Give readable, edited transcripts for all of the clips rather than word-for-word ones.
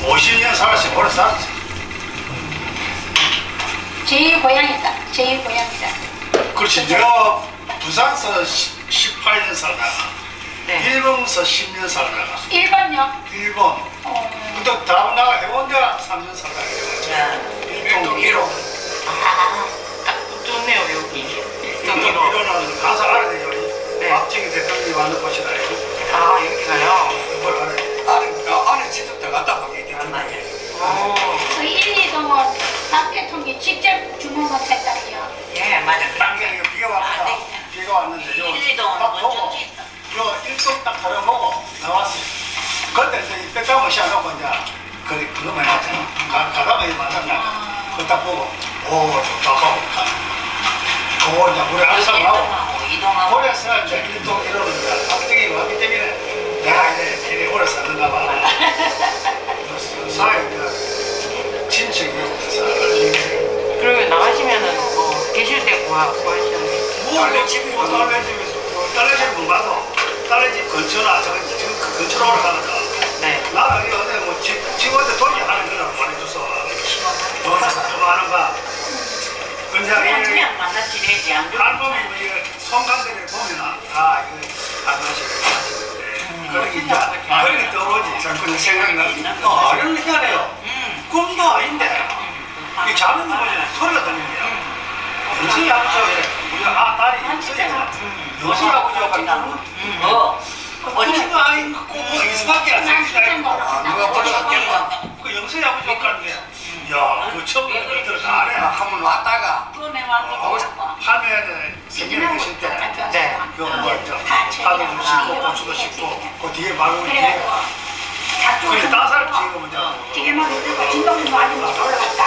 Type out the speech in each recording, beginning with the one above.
50년 살았어요. 오래 살았어요. 제일 고향이다. 제일 고향이다. 그렇지. 내가 부산서 18년 살다가 네. 일본서 10년 살다가. 일본요? 일본. 그다음 나가 해운대 3년 살다가. 일동기로. 딱 붙었네요 여기. 일동기로는 가서 알아야 돼요. 네. 앞쪽에 대통령이 많은 곳이라 해요. 아 여기가요? 그걸 알아요. 안에 직접 들어갔다 보게 되었나요? 1, 2동은 박 대통령이 직접 주문을 했다고요. 예, 맞아요. 당장 비가 왔다. 비가 왔는데 1, 2동은 먼저 했다. 요 1동 딱 걸어보고 나왔어요. 그때 이제 백담을 시작하고 이제 그놈을 맞잖아. 가다가 맞았나. 그거 딱 보고 오 좋다 하고 오 이제 우리 안상하고 그래서 이제 1동 이러는데 갑자기 왔기 때문에 야, 이제 걔네 오래 사는가 봐. 사회가 친척이 없어서. 그러면 나가시면은 뭐 계실 때 구하시는 딸네 집이 뭐 딸네 집에서 딸네 집 못 가도 딸네 집 근처나 저기 그 근처로 올라가니까. 네. 나는 이 어디 뭐 집한테 돈이 하는 거는 말해줘서. 뭐 하는 가 그냥 이 만나지내지 않고. 앨범이 성가대를 보면 다 이거 안 나시고. 그러니까 그렇게 떠오르지. 자꾸 생각나니까 어려운 얘기하네요. 꿈도 아닌데 이 자는 거는 소리가 들립니다. 굉장히 아프죠. 우리가 아 딸이 있어야 여수라고 적어가지고 언제도 아닌 꿈은 이수밖에 안 생긴다니까 누가 보셨겠나 그 영수야구 적어가는데 야 그거 처음 들었을 때 안에 한번 왔다가 판매해야 돼. 생기는 것일 때 그건 뭐였죠? 밥을 주시고 고추도 씻고 그 뒤에 바로 이렇게 그게 따사를 지금 먼저 튀김하고 있다가 진동도 많이 올라갔다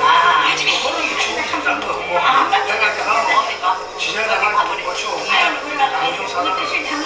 아 지금 호롱이 죽는다는 거 내가 이제 하고 지자에 나가서 고추 고정 사람을 갖다 아파트 잔치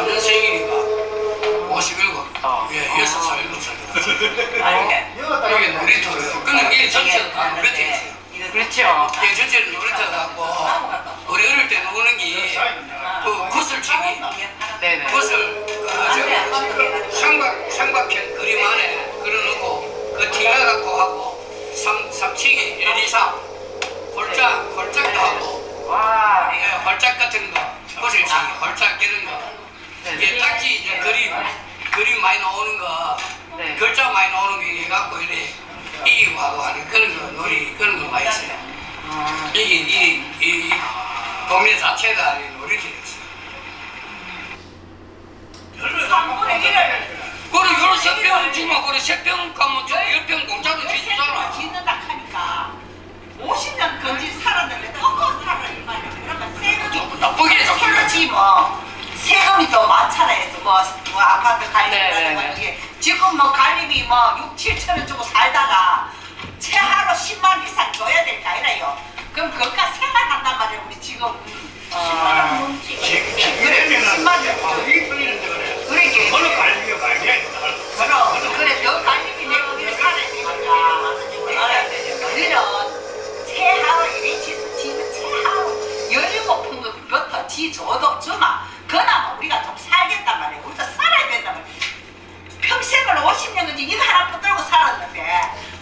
남자 생일인가? 51번. 예, 6살, 7살. 아니, 이게 놀이터예요. 근데 이게 전체는 다 놀이터에 있어요. 그렇죠. 예, 전체는 놀이터에 갖고, 우리 어릴 때 노는 게, 그, 구슬치기. 네네. 구슬, 삼각형 그림 안에 그려놓고, 그 티가 갖고 하고, 삼치기, 1, 2, 3. 골짝도 하고. 와. 예, 골짝 같은 거. 구슬치기, 골짝 끼는 거. 이게 딱지 이제 그림 많이 나오는 거, 네. 글자 많이 나오는 거 이게 갖고 이래 이하고 하는 그런 거 놀이 그런 거 많이 있어요. 이게 이 동네 자체가 놀이터였어요. 그래 요런 새병 주면 그래 새병 가면 좀 열병 공짜로 주잖아. 짓는다 하니까 50년 건지 살았는데 턱거 살아 이 말이야. 그러면 새는 좀 나쁘게 살지 뭐. 세금이 더 많잖아요. 뭐 아파트 관리비라든가 이게 지금 뭐 관리비 뭐 6, 7천원 주고 살다가 최하로 10만원 이상 줘야 될 게 아니라요. 그럼 그것까지 생각한단 말이에요. 우리 지금 10만원 넘지. 지금에는 10만원 관리비 풀리는데 그래요. 그러니까 그런 관리비가 관리해야 된다. 그럼 그래 더 관리비 내고 우리는 살아야 되니까 우리는 최하로 1인치에서 지금 최하로 17평급부터 지 줘도 주마. 그나마 우리가 좀 살겠단 말이에요. 우리가 살아야 된단 말이에요. 평생을 50년은 이거 하나 붙들고 살았는데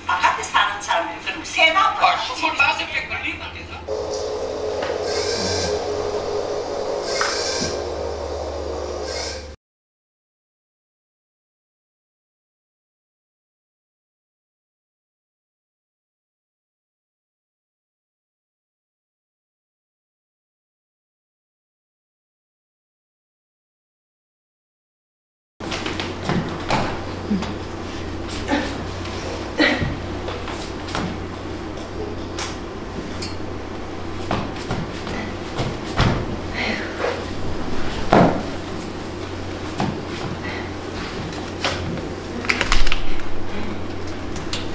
바깥에 사는 사람들이 그럼 세 나무 25배 걸리면 되죠?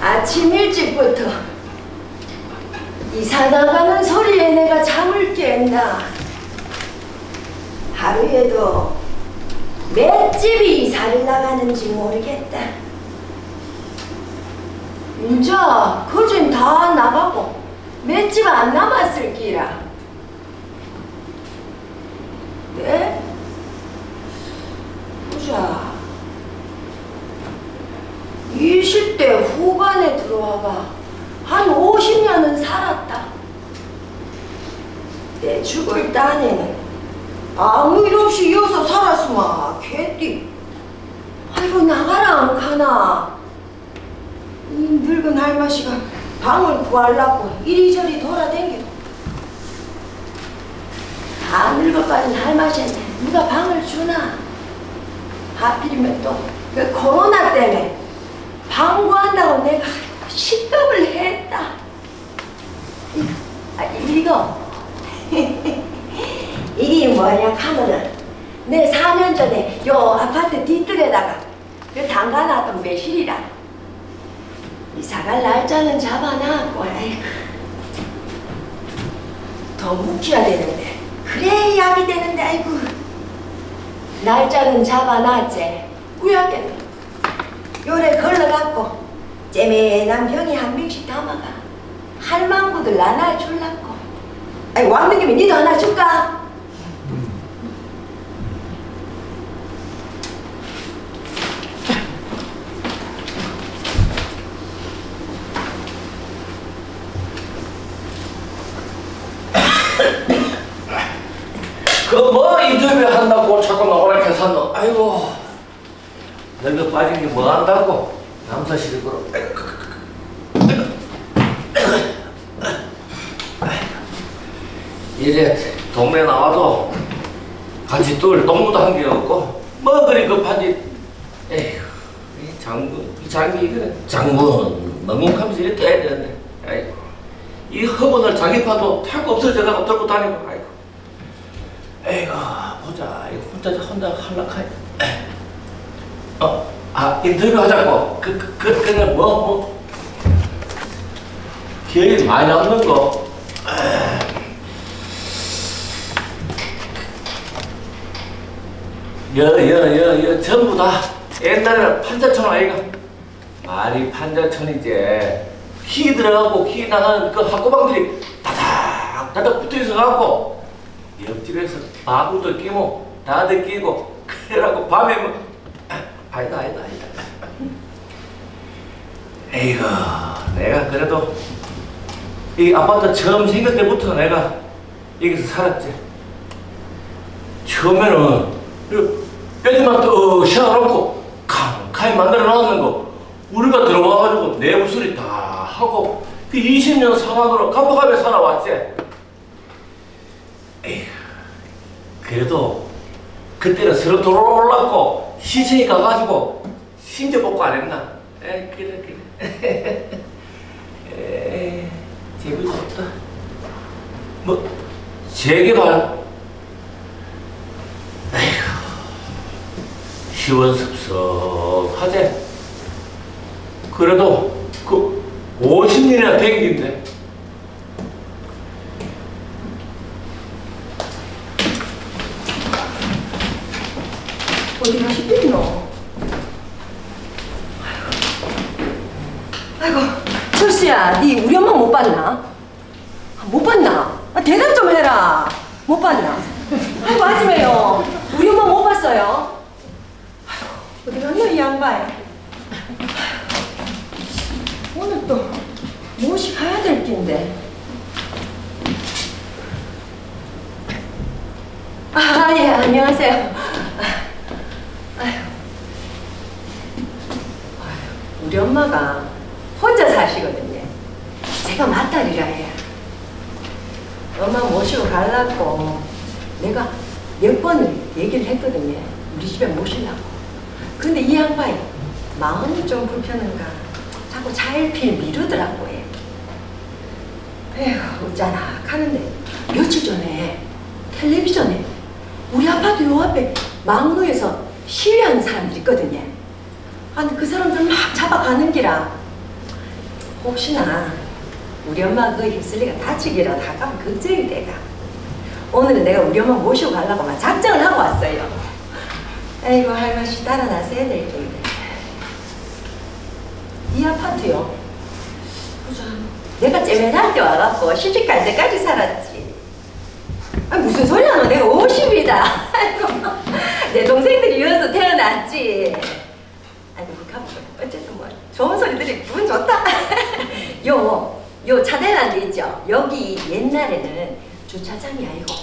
아침 일찍부터 이사 나가는 소리에 내가 잠을 깼나. 하루에도 몇 집이 이사를 나가는지 모르겠다. 이제 그전 다 나가고 몇 집 안 남았을 끼라. 네? 보자. 20대 후반에 들어와가 한 50년은 살았다. 내 죽을 딴에는 아무 일 없이 이어서 살았으마 개띠. 아이고 나가라 안 가나. 이 늙은 할머니가 방을 구하려고 이리저리 돌아댕기고 다 늙어가는 할머니한테 누가 방을 주나. 하필이면 또 그 코로나 때문에 방구한다고 내가 식겁을 했다. 이거 이게 뭐냐 하면은 내 4년 전에 요 아파트 뒤뜰에다가 그 담가놨던 매실이라 이사갈 날짜는 잡아놨고 아이고 더 묵혀야 되는데 그래 약이 되는데 아이고 날짜는 잡아놨지 구약에는 요래 걸러갖고 쨈매남 병이 한 병씩 담아가 할망구들 나눠 줄라고. 아이 왔는 김에 니도 하나 줄까? 그 뭐 인터뷰 한다고 자꾸 나오라 해서 아이고 늙어 빠진 게 뭐 한다고? 남사 시댁으로. 이제 동네 나와도 같이 뚫을 동무도 한 게 없고 뭐 그리 급한지. 에휴 이 장기 그래 장문 멍멍하면서 이렇게 해야 되는데 아이고 이 허문을 자기 파도 탈거 없어져가고 들고 다니고 아이고 에이구 보자 이거 혼자 할락하니. 아, 인터뷰 하자고. 그냥 뭐. 기억이 많이 남는 거. 여 전부 다 옛날에는 판자촌 아이가 말이 판자촌이지 키 들어가고 키 나가는 그 학고방들이 다닥 붙어있어 갖고 옆집에서 마구도 끼고 나도 끼고 그래갖고 밤에 아니다 에이구 내가 그래도 이 아파트 처음 생길 때부터 내가 여기서 살았지. 처음에는 여기만 또 씌워놓고 캄캄히 만들어 놨는 거 우리가 들어와가지고 내부 수리 다 하고 그 20년 상황으로 갚아가며 살아왔지. 에휴 그래도 그때는 서로 돌아올랐고 시청이 가가지고 심지 복구 안 했나. 에이 그래 에이 재미도 없다. 뭐 재개발 시원섭섭하지. 그래도 그 50년이나 댕긴데 어디 가시겠노? 아이고 철수야 니 우리 엄마 못 봤나? 못 봤나? 대답 좀 해라. 못 봤나? 아이고 아줌매요 우리 엄마 못 봤어요? 어디 갔노 이 양반? 오늘 또 무엇이 가야 될 낀데. 아 예 안녕하세요. 아유 우리 엄마가 혼자 사시거든요. 제가 맏딸이라 해요. 엄마 모시고 가려고 내가 몇 번을 얘기를 했거든요. 우리 집에 모시려고. 근데 이 양반이 마음이 좀 불편한가 자꾸 자일피일 미루더라고요. 에휴 어쩌나하는데 며칠 전에 텔레비전에 우리 아파트 요 앞에 막루에서 시위하는 사람들이 있거든요. 아니 그 사람들 막 잡아가는 기라 혹시나 우리 엄마 그 휩쓸리가 다치기라 다가면 걱정이 돼가 오늘은 내가 우리 엄마 모시고 가려고 막 작정을 하고 왔어요. 아이고 할머니 따라 나서야 될 텐데. 이 아파트요. 보자. 내가 재매할 때 와갖고 시집 갈 때까지 살았지. 아 무슨 소리야 너 내가 50이다. 아이고 내 동생들이 이어서 태어났지. 아이고 가보자. 어쨌든 뭐 좋은 소리들이 기분 좋다. 요 차대란 데 있죠. 여기 옛날에는 주차장이 아니고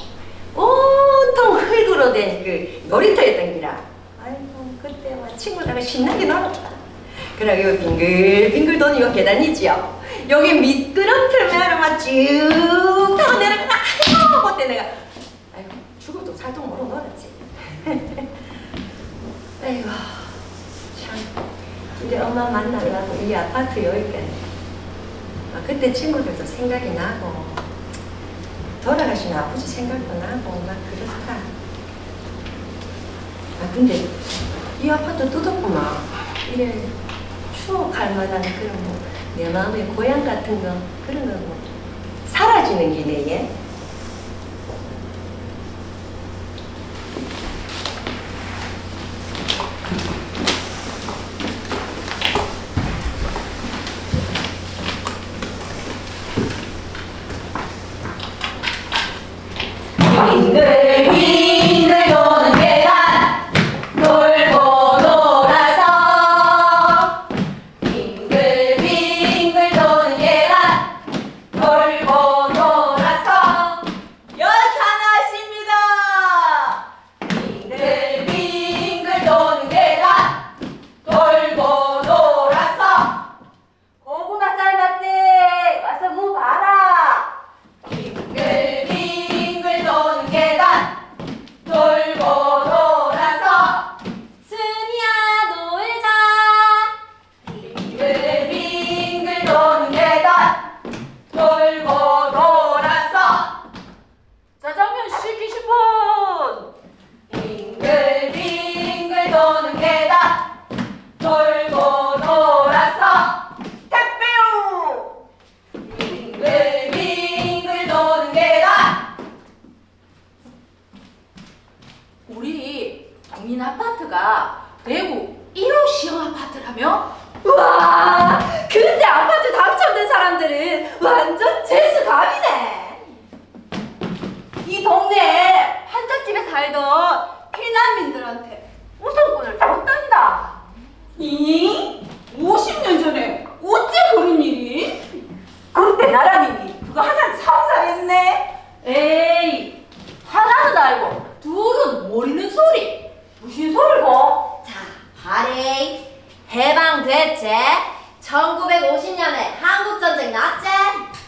온통 흙으로 된 그 놀이터였던 기라. 아이고 그때 막 친구들하고 신나게 놀았다. 그러고 여기 빙글빙글 도는 요 계단이지요. 여기 미끄럼틀 하러 막 쭉 타고 내려가. 아이고 그때 내가 아이고 죽어도 살도 모르고 놀았지. 아이고 참 이제 엄마 만나려고 이 아파트 여기까지. 아, 그때 친구들도 생각이 나고 돌아가신 아버지 생각도 나고 막 그렇다. 아 근데 이 아파트 뜯었구만. 이래 추억할 만한 그런 뭐 내 마음의 고향 같은 거 그런 거 뭐 사라지는 기네 얘. 빙글빙글 도는 계단 국민 아파트가 대구 1호 시형 아파트라며? 우와, 근데 아파트 당첨된 사람들은 완전 재수감이네. 이 동네에 판잣집에 살던 피난민들한테 우선권을 줬단다. 이 50년 전에 어째 그런 일이? 그때 나라님이 그거 하나는 상상했네. 에이, 하나는 알고 둘은 모르는 소리. 무슨 소리고? 자, 바레이. 해방됐지? 1950년에 한국전쟁 났지?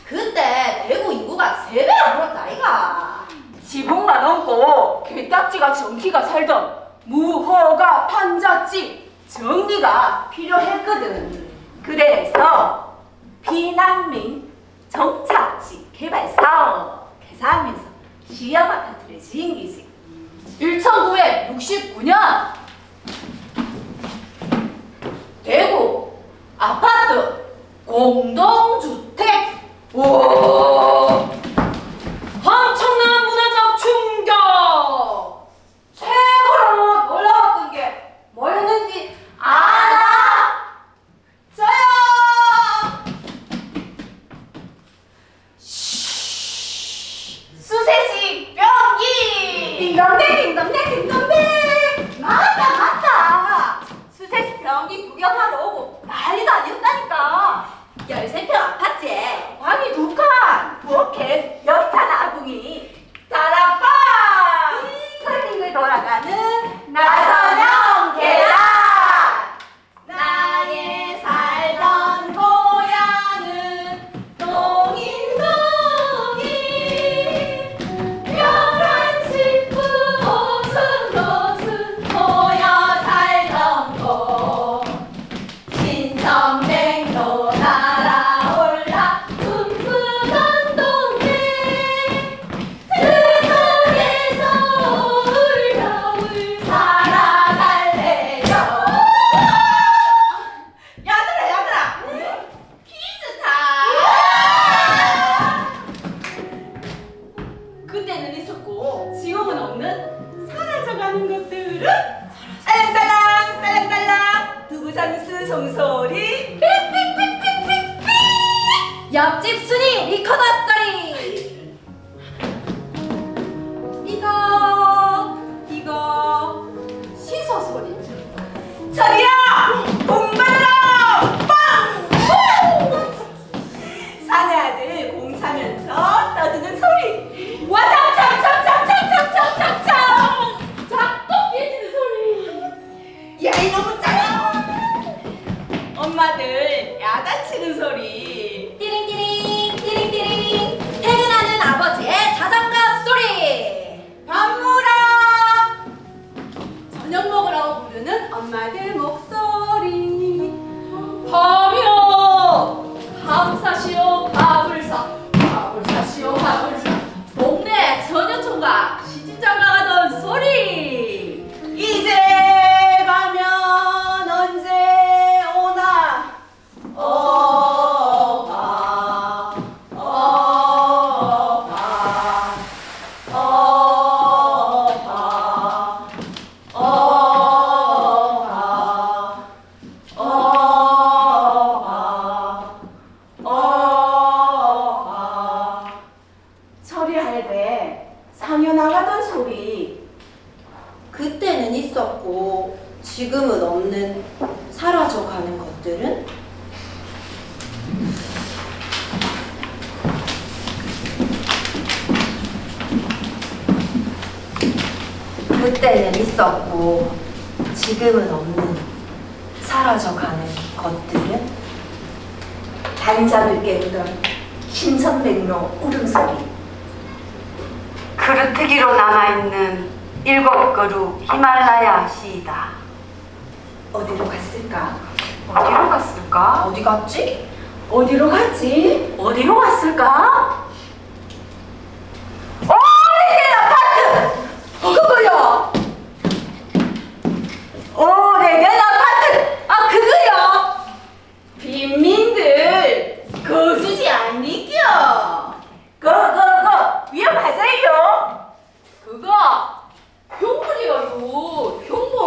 그때 대구 인구가 3배나 늘었다 아이가. 지붕만 넘고 개딱지같이 엉키가 살던 무허가 판잣집 정리가 필요했거든. 그래서 피난민 정착지 개발 사업 개사하면서 시형아파트를 지은 기지. 1969년 대구 아파트 공동주택. 우와, 엄청난 문화적 충격. 최고로 놀라웠던 게 뭐였는지 알아? 저요. 수세식 병기. 딩동댕 딩동댕 딩동댕. 맞다 맞다. 수세식 병기 구경하러 오고 난리도 아니었다니까. 13평 아파트에 방이 2칸, 부엌에 연탄 아궁이, 따라빵! 빙글빙글 돌아가는 나선형 계단! 나의 살던 고향은 동인동인 벼랑 식구 오순도순 모여 살던 곳 신선백도 날아올라 춤추던 동네. 그 속에서 울겨울 살아갈래요. 야들아 야들아, 퀴즈 타임. 그때는 있었고 지금은 없는 사라져가는 것들은 딸랑딸랑 딸랑딸랑 두부장수 송소리 삑삑삑삑삑삑. 옆집 순이 리코더 스토리. 이거 시소 소리. 철이야 공부해라 빵! 사내 아들 공사면서 떠드는 소리. 와참참참참참참참참참. 작동 깨지는 소리. 야 이놈은 짜증. 엄마들 야단치는 소리. 띠링띠링 띠링띠링. 퇴근하는 아버지의 자전거 소리. 밥 먹으러 저녁 먹으러 부르는 엄마들 목소리. 밥이요 밥사시오 밥을 사. 밥을 사시오 밥을 사. 동네 처녀촌과 시집장 나가던 소리. 이제 가면 언제 오나. 어가 어가 어가 어가 어가 어가. 처리할 때 상여 나가던 소리. 그때는 있었고 지금은 없는 사라져가는 것들은? 그때는 있었고 지금은 없는 사라져가는 것들은? 단잠을 깨우던 신선백로 울음소리. 그루트기로 남아있는 7그루 히말라야 시이다. 어디로 갔을까? 어디로 갔을까? 어디 갔지? 어디로 갔지? 어디로 갔을까? 오래된 아파트! 그거요! 오래된 아파트! 아 그거요! 빈민들 거주지 않니겨. 그거 위험하세요. 그거 형벌이요. 형벌.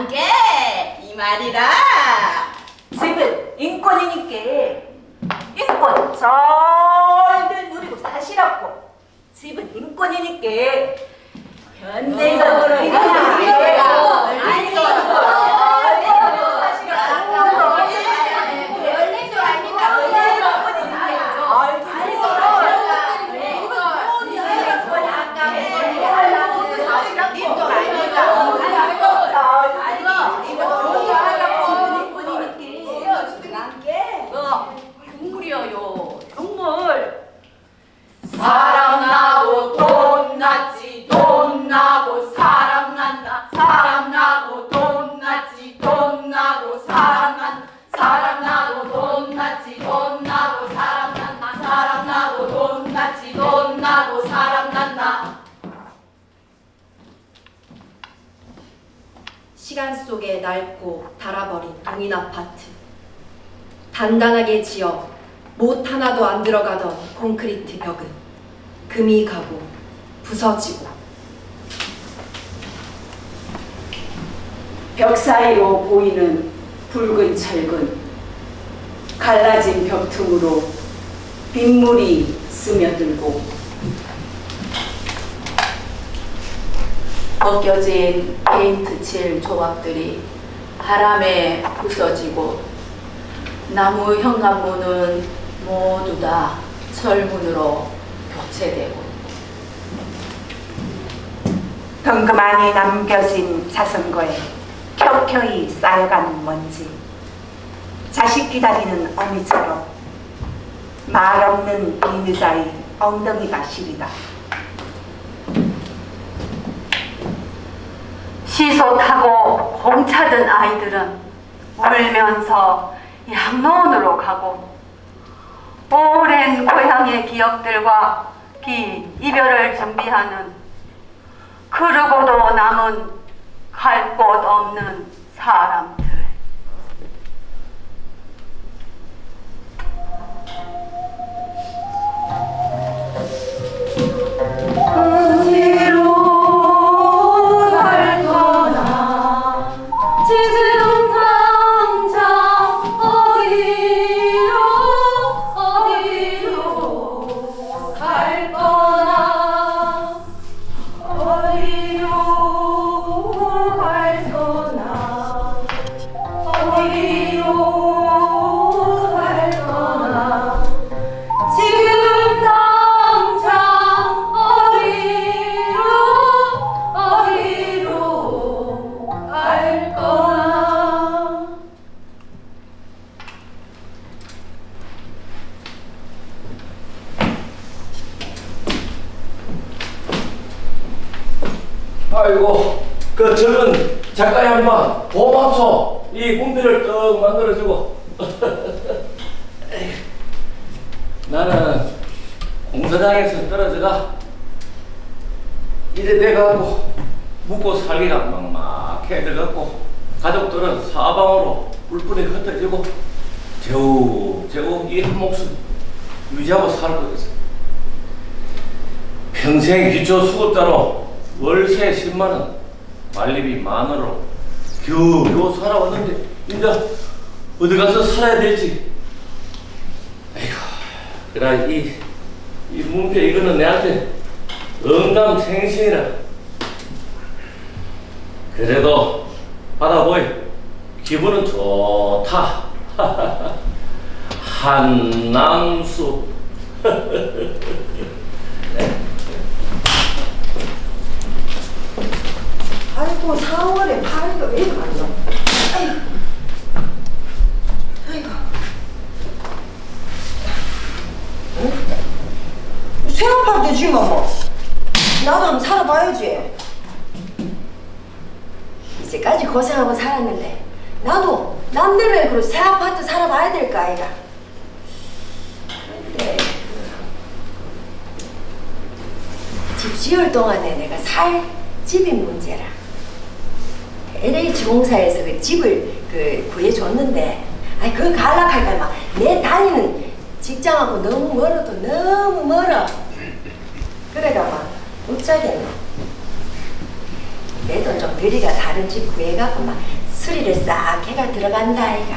한 게 이 말이라. 지금 인권이니께 인권 절대 누리고 사시라고. 지금 인권이니께 현대인으로 인권 시간 속에 낡고 닳아버린 동인 아파트, 단단하게 지어 못 하나도 안 들어가던 콘크리트 벽은 금이 가고 부서지고 벽 사이로 보이는 붉은 철근, 갈라진 벽 틈으로 빗물이 스며들고 벗겨진 페인트 칠 조각들이 바람에 부서지고 나무 현관문은 모두 다 철문으로 교체되고 덩그만이 남겨진 자전거에 켜켜이 쌓여가는 먼지, 자식 기다리는 어미처럼 말없는 비느자의 엉덩이가 시리다. 시소 타고 공차든 아이들은 울면서 양로원으로 가고, 오랜 고향의 기억들과 이별을 준비하는, 그러고도 남은 갈 곳 없는 사람들. 아이고, 그 젊은 작가 양반 고맙소. 이 군비를 떡 만들어주고. 나는 공사장에서 떨어져가 이래 돼가고 묵고 살기가 막막해 들어갔고, 가족들은 사방으로 울분이 흩어지고 겨우겨우 이 한 목숨 유지하고 살고 있어. 평생 기초 수급자로 월세 10만원, 관리비 만원으로 겨우겨우 살아왔는데 이제 어디 가서 살아야 될지. 에휴, 그래 이 문패 이거는 내한테 언감생신이라. 그래도 받아보이 기분은 좋다. 한남수. 아이고, 4월에 파리도 왜 이렇게 많이 나? 아이고, 아이고. 응? 생업하면 되지 뭐. 나도 한번 살아봐야지. 이제까지 고생하고 살았는데 나도 남들 왜 그러고 새 아파트 살아봐야 될까 아이가. 그런데 집 지을 동안에 내가 살 집이 문제라. LH 공사에서 그 집을 구해줬는데, 아이 그걸 갈라할까 막 내 다니는 직장하고 너무 멀어도 너무 멀어. 그래가 막 어쩌겠노. 그래도 좀 들이가 다른 집 구해갖고 막 수리를 싹 해가 들어간다 아이가.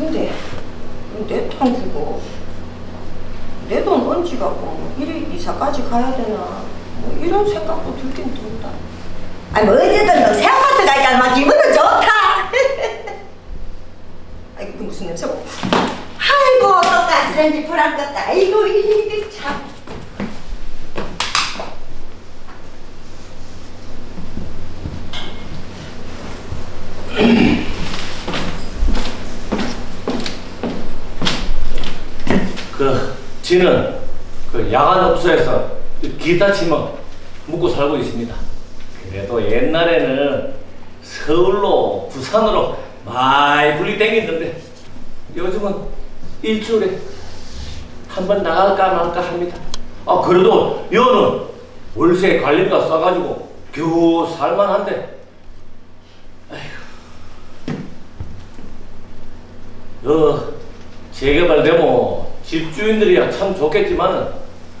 근데 내 돈 주고 내 돈 얹어갖고 이리 이사까지 가야 되나 뭐 이런 생각도 들긴 든다. 아니 뭐 어쨌든 너 새 아파트 가니까 막 기분은 좋다. 아이고 그 무슨 냄새고. 아이고 또 가스레인지 불안 껐다. 아이고 이게 참. 지는 그 야간 업소에서 기타 치며 묵고 살고 있습니다. 그래도 옛날에는 서울로 부산으로 많이 불리 댕겼는데 요즘은 일주일에 한 번 나갈까 말까 합니다. 아 그래도 여는 월세 관리비가 싸가지고 겨우 살만한데 아휴 재개발되면 집주인들이야 참 좋겠지만은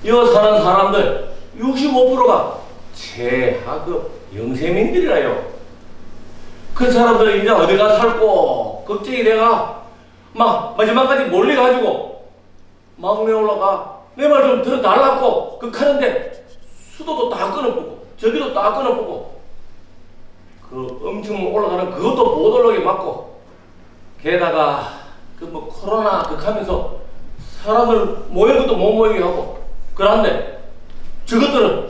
여 사는 사람들 65%가 최하급 영세민들이라요. 그 사람들이 이제 어디가 살고 걱정이 돼가 막 마지막까지 몰려가지고 막내 올라가 내 말 좀 들어달라고 그 하는데 수도도 다 끊어보고 저기도 다 끊어보고 그 엄청 올라가는 그것도 못 올라오게 막고 게다가 그 뭐 코로나 그 하면서 사람을 모이는 것도 못 모이게 하고 그런데 저것들은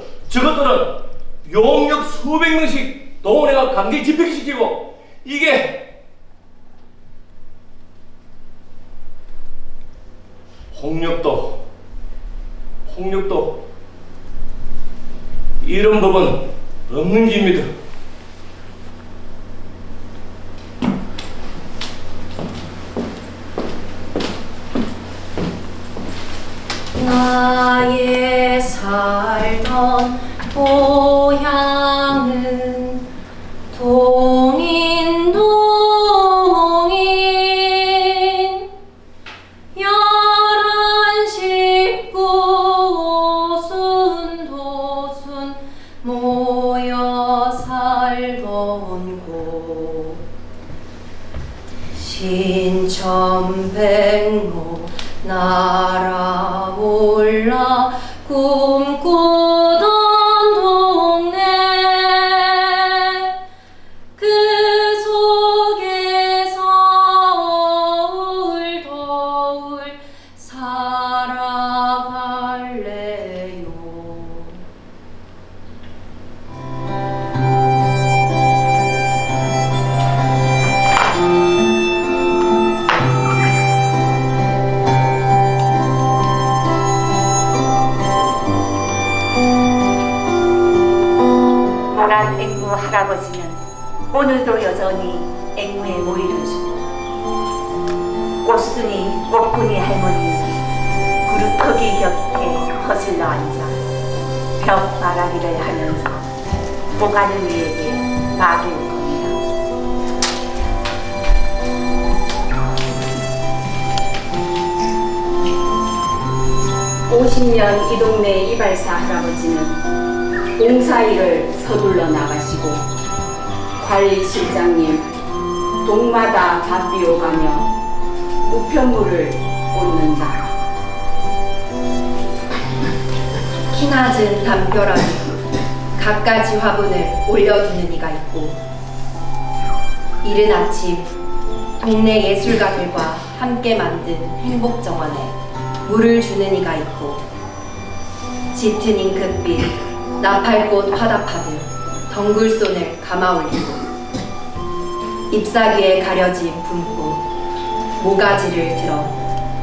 용역 수백 명씩 동원해가 강제 집행시키고 이게 폭력도 이런 법은 없는 겁니다. 나의 살던 고향은 동인 11시 9순 도순 모여 살던 곳 신천백로 날아 올라 꿈꾸던 동네 그 속에서 울더울 살아갈래요. 할아버지는 오늘도 여전히 앵무의 모이를 주고 꽃순이 할머니는 구루터기 곁에 거슬러 앉아 벽 말하기를 하면서 보가는 이에게 마기를 겁니다. 50년 이 동네 이발사 할아버지는 봉사일을 서둘러 나가시고 관리실장님 동마다 바삐 오가며 우편물을 꽂는다. 키낮은 담벼락에 갖가지 화분을 올려두는 이가 있고 이른 아침 동네 예술가들과 함께 만든 행복정원에 물을 주는 이가 있고 짙은 잉크빛 나팔꽃 화답하듯 덩굴손을 감아올리고 잎사귀에 가려진 붓고 모가지를 들어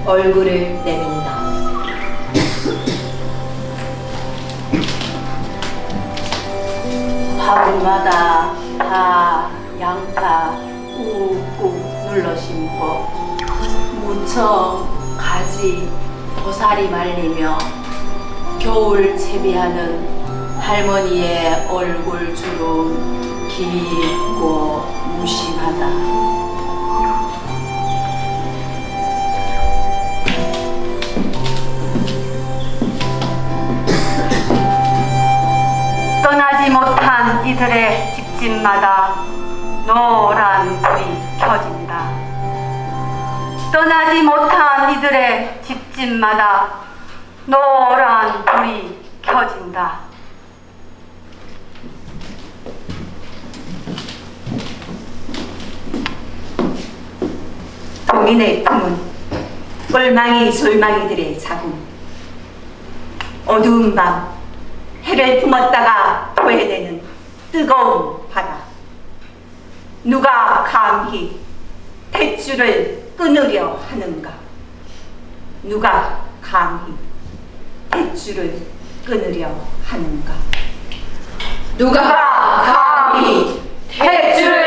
얼굴을 내민다. 화분마다 파, 양파 꾹꾹 눌러 심고 무청, 가지, 고사리 말리며 겨울 채비하는 할머니의 얼굴 주름 깊고 무심하다. 떠나지 못한 때마다 노란 불이 켜집니다. 떠나지 못한 이들의 집집마다 노란 불이 켜진다. 동인의 품은 꼴망이 솔망이들의 자궁, 어두운 밤 해를 품었다가 토해내는 뜨거운 바다. 누가 감히 탯줄을 끊으려 하는가? 누가 감히 탯줄을 끊으려 하는가? 누가 감히 탯줄을